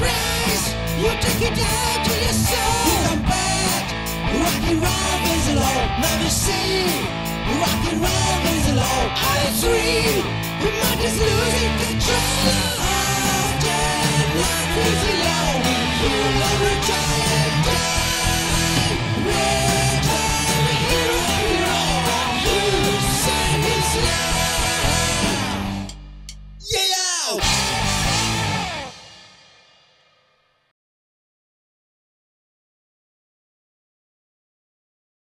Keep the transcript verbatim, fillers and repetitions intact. praise will take you down to your soul. You come back, rock and roll is the law. Mother C, rock and roll is the law. Out of three, we might just losing control. Out of nine is the law. You will return.